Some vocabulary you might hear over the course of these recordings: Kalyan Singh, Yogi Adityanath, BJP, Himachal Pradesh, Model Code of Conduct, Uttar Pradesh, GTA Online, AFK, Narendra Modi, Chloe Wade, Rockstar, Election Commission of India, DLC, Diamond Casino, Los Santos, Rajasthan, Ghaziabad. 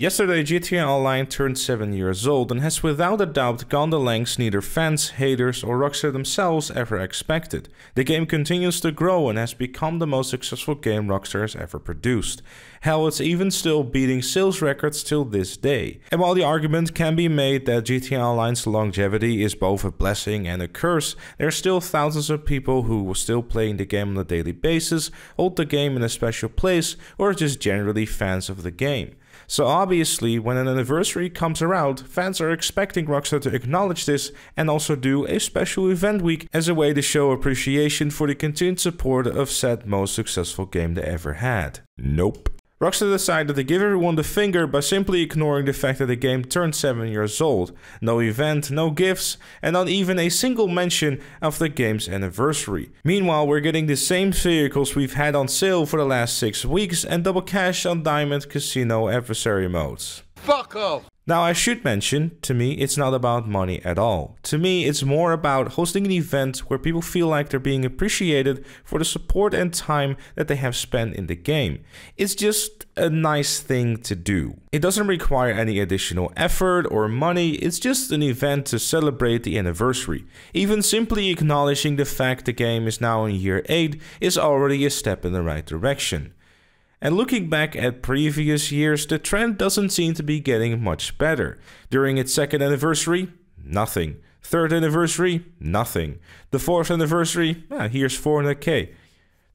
Yesterday, GTA Online turned 7 years old and has without a doubt gone the lengths neither fans, haters or Rockstar themselves ever expected. The game continues to grow and has become the most successful game Rockstar has ever produced. Hell, it's even still beating sales records till this day. And while the argument can be made that GTA Online's longevity is both a blessing and a curse, there are still thousands of people who were still playing the game on a daily basis, hold the game in a special place, or are just generally fans of the game. So obviously, when an anniversary comes around, fans are expecting Rockstar to acknowledge this and also do a special event week as a way to show appreciation for the continued support of said most successful game they ever had. Nope. Rockstar decided to give everyone the finger by simply ignoring the fact that the game turned 7 years old. No event, no gifts, and not even a single mention of the game's anniversary. Meanwhile, we're getting the same vehicles we've had on sale for the last 6 weeks and double cash on Diamond Casino adversary modes. Fuck off! Now I should mention, to me it's not about money at all. To me it's more about hosting an event where people feel like they're being appreciated for the support and time that they have spent in the game. It's just a nice thing to do. It doesn't require any additional effort or money, it's just an event to celebrate the anniversary. Even simply acknowledging the fact the game is now in year 8 is already a step in the right direction. And looking back at previous years, the trend doesn't seem to be getting much better. During its 2nd anniversary, nothing. 3rd anniversary, nothing. The 4th anniversary, here's 400k.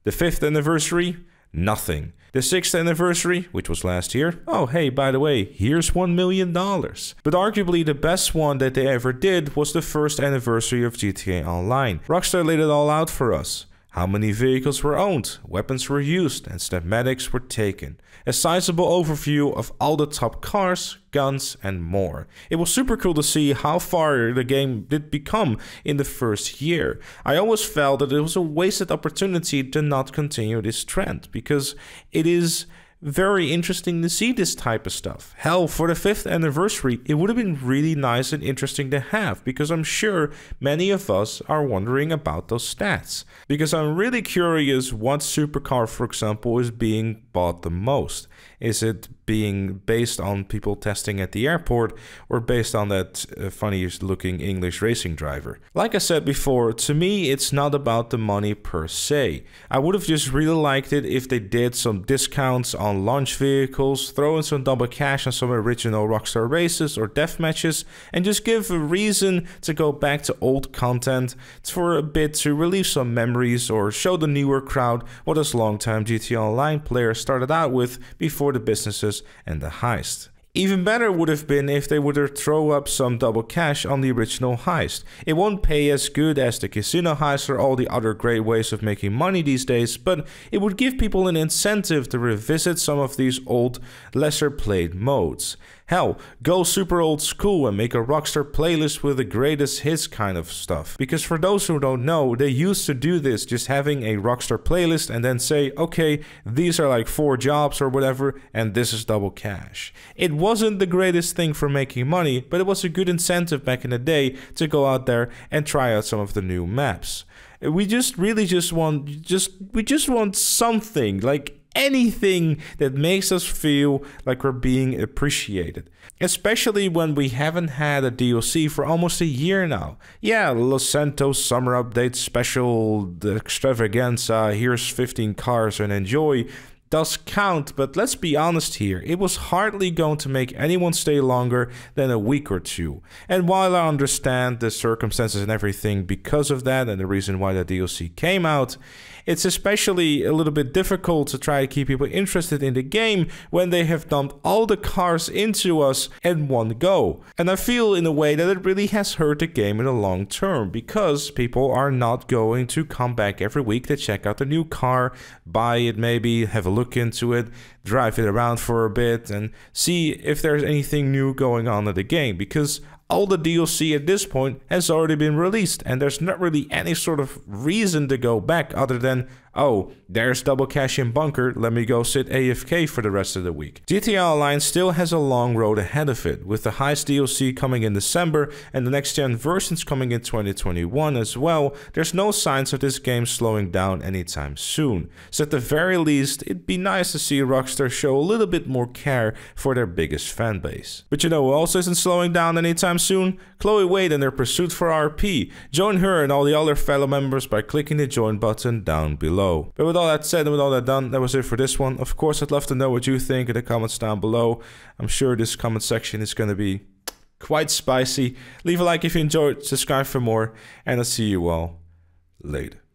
The 5th anniversary, nothing. The 6th anniversary, which was last year, oh hey, by the way, here's $1 million. But arguably the best one that they ever did was the 1st anniversary of GTA Online. Rockstar laid it all out for us. How many vehicles were owned, weapons were used, and schematics were taken. A sizable overview of all the top cars, guns, and more. It was super cool to see how far the game did become in the first year. I always felt that it was a wasted opportunity to not continue this trend, because it is very interesting to see this type of stuff. Hell, for the 5th anniversary, it would have been really nice and interesting to have, because I'm sure many of us are wondering about those stats. Because I'm really curious what supercar, for example, is being bought the most. Is it being based on people testing at the airport, or based on that funniest looking English racing driver? Like I said before, to me it's not about the money per se. I would have just really liked it if they did some discounts on launch vehicles, throw in some double cash on some original Rockstar races or death matches, and just give a reason to go back to old content for a bit to relieve some memories or show the newer crowd what us longtime GTA Online players started out with before the businesses and the heist. Even better would have been if they would throw up some double cash on the original heist. It won't pay as good as the casino heist or all the other great ways of making money these days, but it would give people an incentive to revisit some of these old, lesser played modes. Hell, go super old school and make a Rockstar playlist with the greatest hits kind of stuff. Because for those who don't know, they used to do this, just having a Rockstar playlist and then say, okay, these are like 4 jobs or whatever, and this is double cash. It wasn't the greatest thing for making money, but it was a good incentive back in the day to go out there and try out some of the new maps. We just really just want, we just want something, like anything that makes us feel like we're being appreciated. Especially when we haven't had a DLC for almost a year now. Yeah, Los Santos summer update special, the extravaganza, here's 15 cars and enjoy, does count, but let's be honest here, it was hardly going to make anyone stay longer than a week or two. And while I understand the circumstances and everything because of that and the reason why the DLC came out, it's especially a little bit difficult to try to keep people interested in the game when they have dumped all the cars into us in one go. And I feel in a way that it really has hurt the game in the long term, because people are not going to come back every week to check out the new car, buy it maybe, have a look into it, drive it around for a bit and see if there's anything new going on in the game, because all the DLC at this point has already been released and there's not really any sort of reason to go back other than, oh, there's double cash in bunker, let me go sit AFK for the rest of the week. GTA Online still has a long road ahead of it, with the heist DLC coming in December and the next gen versions coming in 2021 as well. There's no signs of this game slowing down anytime soon, so at the very least it'd be nice to see Rockstar Rockstar show a little bit more care for their biggest fan base. But you know who also isn't slowing down anytime soon? Chloe Wade and their pursuit for RP. Join her and all the other fellow members by clicking the join button down below. But with all that said and with all that done, that was it for this one. Of course, I'd love to know what you think in the comments down below. I'm sure this comment section is going to be quite spicy. Leave a like if you enjoyed, subscribe for more, and I'll see you all later.